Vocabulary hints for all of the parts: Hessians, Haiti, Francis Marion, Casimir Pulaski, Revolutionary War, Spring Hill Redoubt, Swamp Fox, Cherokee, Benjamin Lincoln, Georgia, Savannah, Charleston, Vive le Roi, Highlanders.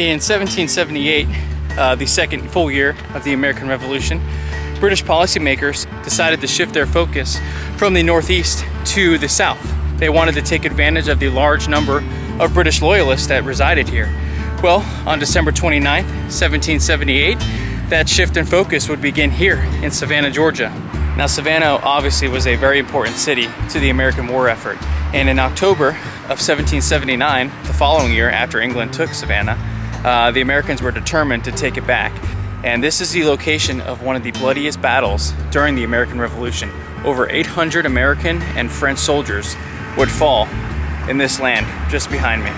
In 1778, the second full year of the American Revolution, British policymakers decided to shift their focus from the Northeast to the South. They wanted to take advantage of the large number of British loyalists that resided here. Well, on December 29th, 1778, that shift in focus would begin here in Savannah, Georgia. Now, Savannah obviously was a very important city to the American war effort. And in October of 1779, the following year after England took Savannah, the Americans were determined to take it back. And this is the location of one of the bloodiest battles during the American Revolution. Over 800 American and French soldiers would fall in this land just behind me.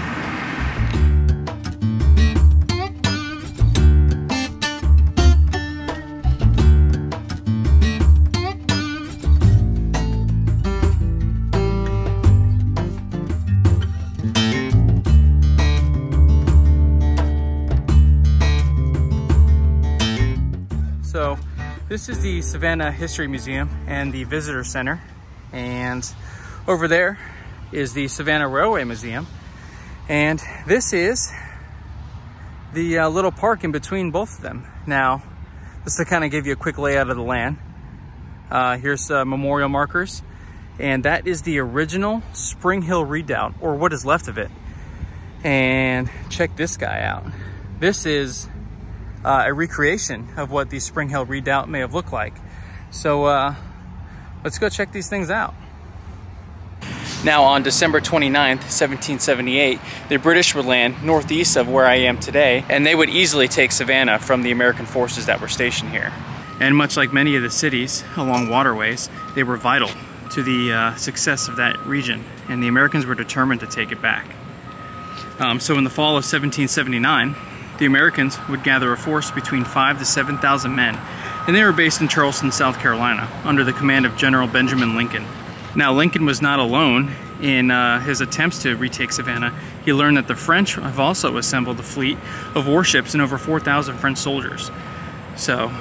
So this is the Savannah History Museum and the Visitor Center, and over there is the Savannah Railway Museum, and this is the little park in between both of them. Now, just to kind of give you a quick layout of the land, here's memorial markers, and that is the original Spring Hill Redoubt, or what is left of it. And check this guy out. This is a recreation of what the Spring Hill Redoubt may have looked like. So let's go check these things out. Now, on December 29th, 1778, the British would land northeast of where I am today, and they would easily take Savannah from the American forces that were stationed here. And much like many of the cities along waterways, they were vital to the success of that region, and the Americans were determined to take it back. So in the fall of 1779, the Americans would gather a force between 5,000 to 7,000 men, and they were based in Charleston, South Carolina, under the command of General Benjamin Lincoln. Now, Lincoln was not alone in his attempts to retake Savannah. He learned that the French have also assembled a fleet of warships and over 4,000 French soldiers. So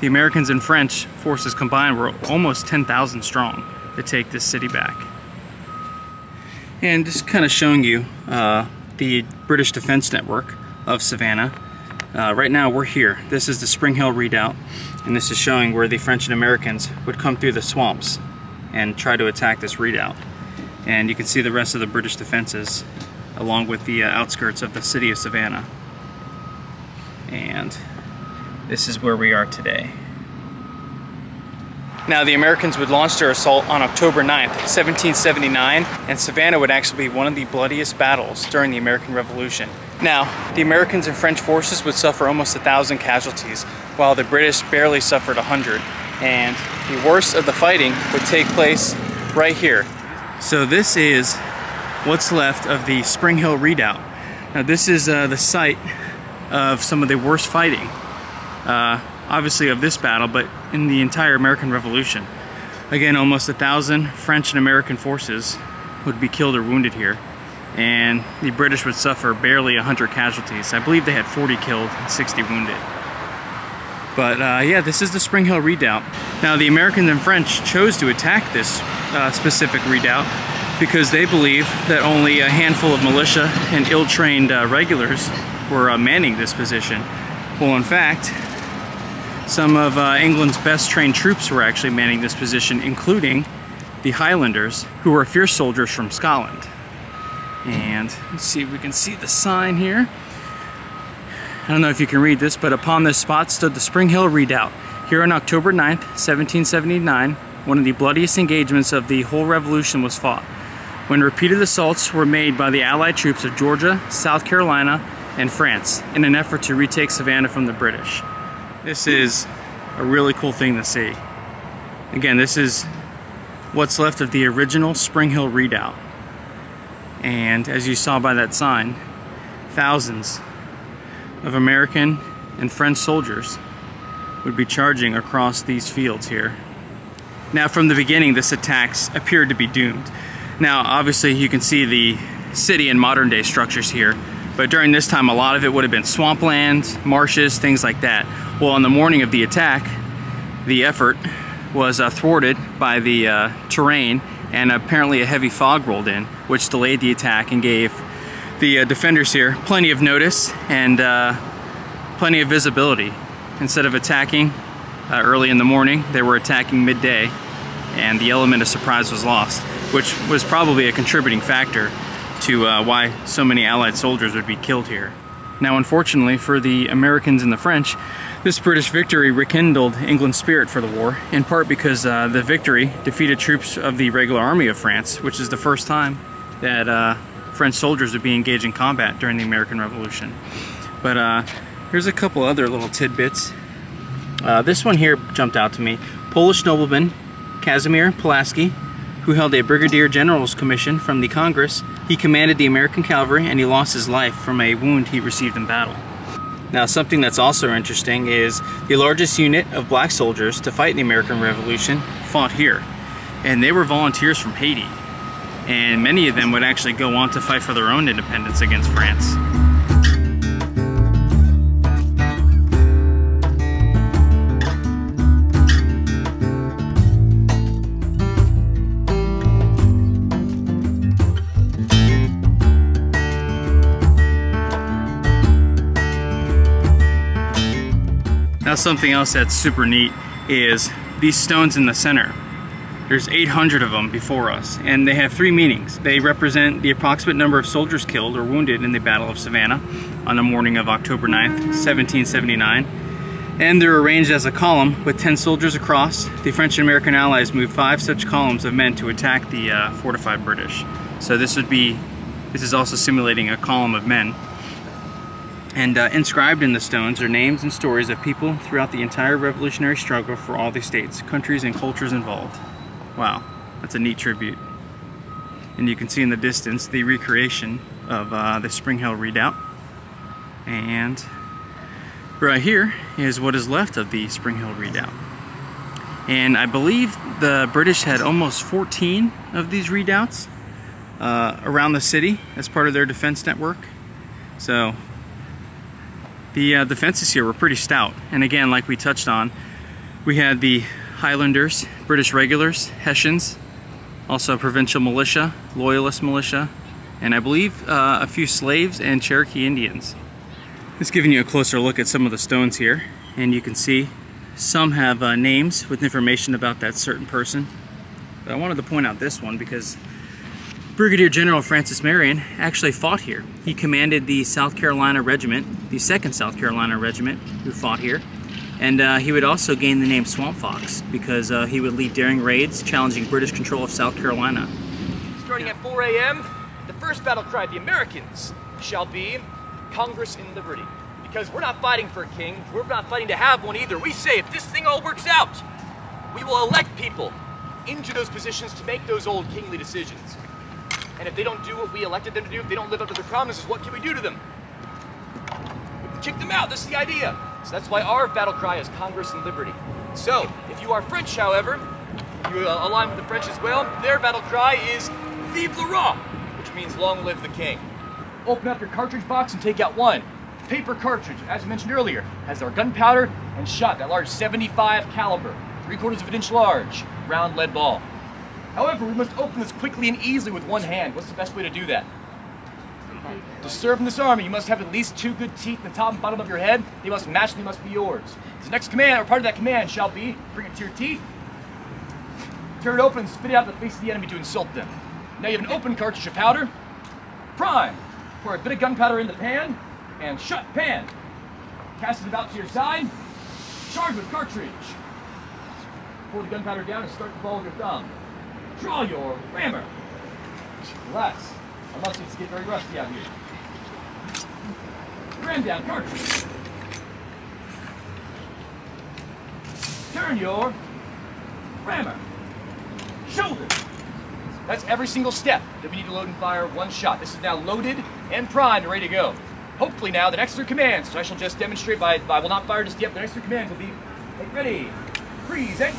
the Americans and French forces combined were almost 10,000 strong to take this city back. And just kind of showing you the British defense network of Savannah. Right now we're here. This is the Spring Hill Redoubt, and this is showing where the French and Americans would come through the swamps and try to attack this redoubt. And you can see the rest of the British defenses along with the outskirts of the city of Savannah. And this is where we are today. Now, the Americans would launch their assault on October 9th, 1779, and Savannah would actually be one of the bloodiest battles during the American Revolution. Now, the Americans and French forces would suffer almost 1,000 casualties, while the British barely suffered 100. And the worst of the fighting would take place right here. So this is what's left of the Spring Hill Redoubt. Now, this is the site of some of the worst fighting. Obviously of this battle, but in the entire American Revolution. Again, almost 1,000 French and American forces would be killed or wounded here, and the British would suffer barely 100 casualties. I believe they had 40 killed and 60 wounded. But yeah, this is the Spring Hill Redoubt. Now, the Americans and French chose to attack this specific redoubt because they believed that only a handful of militia and ill-trained regulars were manning this position. Well, in fact, some of England's best trained troops were actually manning this position, including the Highlanders, who were fierce soldiers from Scotland. And let's see if we can see the sign here. I don't know if you can read this, but upon this spot stood the Spring Hill Redoubt. Here on October 9th, 1779, one of the bloodiest engagements of the whole revolution was fought, when repeated assaults were made by the Allied troops of Georgia, South Carolina, and France in an effort to retake Savannah from the British. This is a really cool thing to see. Again, this is what's left of the original Spring Hill Redoubt. And as you saw by that sign, thousands of American and French soldiers would be charging across these fields here. Now, from the beginning, this attack appeared to be doomed. Now, obviously, you can see the city and modern-day structures here, but during this time, a lot of it would have been swampland, marshes, things like that. Well, on the morning of the attack, the effort was thwarted by the terrain, and apparently a heavy fog rolled in, which delayed the attack and gave the defenders here plenty of notice and plenty of visibility. Instead of attacking early in the morning, they were attacking midday, and the element of surprise was lost, which was probably a contributing factor to why so many Allied soldiers would be killed here. Now, unfortunately for the Americans and the French, this British victory rekindled England's spirit for the war, in part because the victory defeated troops of the regular army of France, which is the first time that French soldiers would be engaged in combat during the American Revolution. But here's a couple other little tidbits. This one here jumped out to me. Polish nobleman Casimir Pulaski, who held a brigadier general's commission from the Congress, he commanded the American cavalry, and he lost his life from a wound he received in battle. Now, something that's also interesting is the largest unit of black soldiers to fight in the American Revolution fought here, and they were volunteers from Haiti, and many of them would actually go on to fight for their own independence against France. Now, something else that's super neat is these stones in the center. There's 800 of them before us, and they have three meanings. They represent the approximate number of soldiers killed or wounded in the Battle of Savannah on the morning of October 9th, 1779. And they're arranged as a column with 10 soldiers across. The French and American allies moved 5 such columns of men to attack the fortified British. So this is also simulating a column of men. And inscribed in the stones are names and stories of people throughout the entire revolutionary struggle for all the states, countries, and cultures involved. Wow, that's a neat tribute. And you can see in the distance the recreation of the Spring Hill Redoubt. And right here is what is left of the Spring Hill Redoubt. And I believe the British had almost 14 of these redoubts around the city as part of their defense network. So the defenses here were pretty stout, and again, like we touched on, we had the Highlanders, British regulars, Hessians, also provincial militia, loyalist militia, and I believe a few slaves and Cherokee Indians. It's giving you a closer look at some of the stones here, and you can see some have names with information about that certain person. But I wanted to point out this one because Brigadier General Francis Marion actually fought here. He commanded the South Carolina Regiment, the 2nd South Carolina Regiment, who fought here. And he would also gain the name Swamp Fox because he would lead daring raids challenging British control of South Carolina. Starting at 4 a.m., the first battle cry of the Americans shall be Congress and Liberty. Because we're not fighting for a king, we're not fighting to have one either. We say if this thing all works out, we will elect people into those positions to make those old kingly decisions. And if they don't do what we elected them to do, if they don't live up to their promises, what can we do to them? We can kick them out. This is the idea. So that's why our battle cry is Congress and Liberty. So, if you are French, however, you align with the French as well, their battle cry is Vive le Roi, which means long live the king. Open up your cartridge box and take out one. Paper cartridge, as I mentioned earlier, has our gunpowder and shot, that large 75 caliber, 3/4 of an inch large, round lead ball. However, we must open this quickly and easily with one hand. What's the best way to do that? To serve in this army, you must have at least 2 good teeth in the top and bottom of your head. They must match, they must be yours. The next command, or part of that command, shall be, bring it to your teeth, tear it open and spit it out in the face of the enemy to insult them. Now you have an open cartridge of powder. Prime! Pour a bit of gunpowder in the pan, and shut pan. Cast it about to your side, charge with cartridge. Pour the gunpowder down and start the ball with your thumb. Draw your rammer. Unless it's getting very rusty out here. Ram down cartridge. Turn your rammer. Shoulder. That's every single step that we need to load and fire one shot. This is now loaded and primed and ready to go. Hopefully now the next 3 commands, which I shall just demonstrate by will not fire just yet, the next 3 commands will be get ready, present,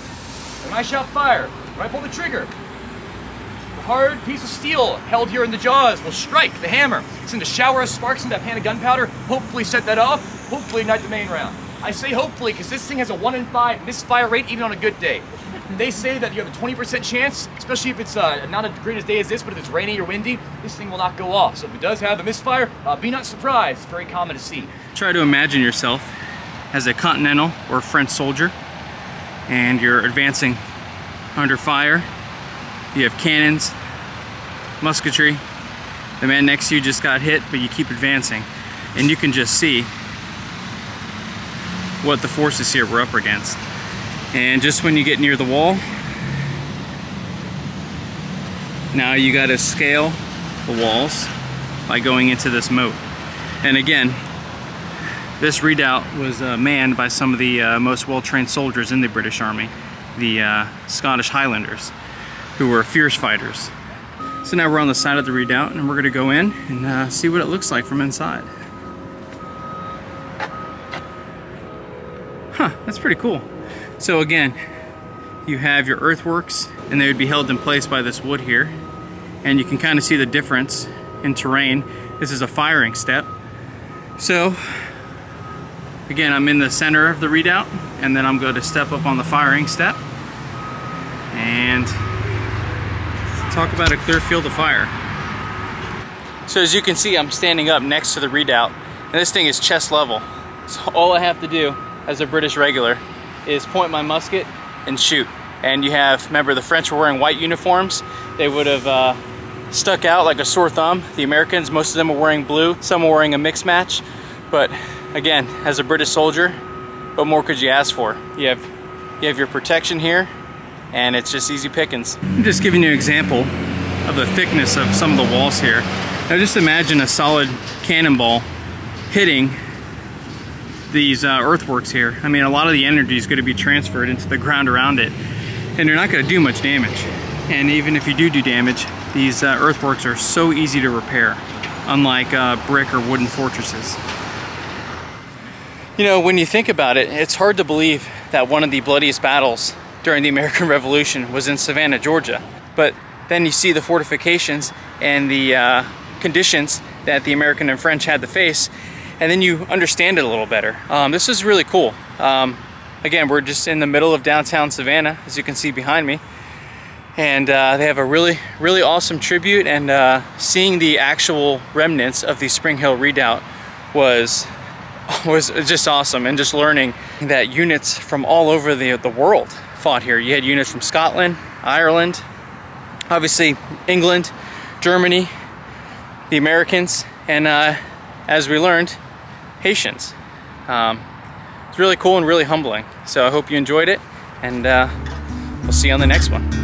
and when I shall fire, when I pull the trigger, a hard piece of steel held here in the jaws will strike the hammer. It's in the shower of sparks in that pan of gunpowder. Hopefully set that off. Hopefully ignite the main round. I say hopefully because this thing has a 1 in 5 misfire rate even on a good day. and they say that you have a 20% chance, especially if it's not as great a day as this, but if it's rainy or windy, this thing will not go off. So if it does have a misfire, be not surprised. It's very common to see. Try to imagine yourself as a Continental or French soldier, and you're advancing under fire. You have cannons, musketry. The man next to you just got hit, but you keep advancing, and you can just see what the forces here we're up against. And just when you get near the wall, now you got to scale the walls by going into this moat. And again, this redoubt was manned by some of the most well-trained soldiers in the British Army, the Scottish Highlanders, who were fierce fighters. So now we're on the side of the redoubt, and we're going to go in and see what it looks like from inside. Huh, that's pretty cool. So again, you have your earthworks, and they would be held in place by this wood here. And you can kind of see the difference in terrain. This is a firing step. So again, I'm in the center of the redoubt, and then I'm going to step up on the firing step and talk about a clear field of fire. So as you can see, I'm standing up next to the redoubt, and this thing is chest level. So all I have to do as a British regular is point my musket and shoot. And you have, remember, the French were wearing white uniforms. They would have stuck out like a sore thumb. The Americans, most of them were wearing blue. Some were wearing a mixed match. But again, as a British soldier, what more could you ask for? You have your protection here, and it's just easy pickings. I'm just giving you an example of the thickness of some of the walls here. Now just imagine a solid cannonball hitting these earthworks here. I mean, a lot of the energy is going to be transferred into the ground around it, and you're not going to do much damage. And even if you do damage, these earthworks are so easy to repair, unlike brick or wooden fortresses. You know, when you think about it, it's hard to believe that one of the bloodiest battles during the American Revolution was in Savannah, Georgia. But then you see the fortifications and the conditions that the American and French had to face, and then you understand it a little better. This is really cool. Again, we're just in the middle of downtown Savannah, as you can see behind me. And they have a really, really awesome tribute, and seeing the actual remnants of the Spring Hill Redoubt was just awesome, and just learning that units from all over the world fought here. You had units from Scotland, Ireland, obviously England, Germany, the Americans, and as we learned, Haitians. It's really cool and really humbling. So I hope you enjoyed it, and we'll see you on the next one.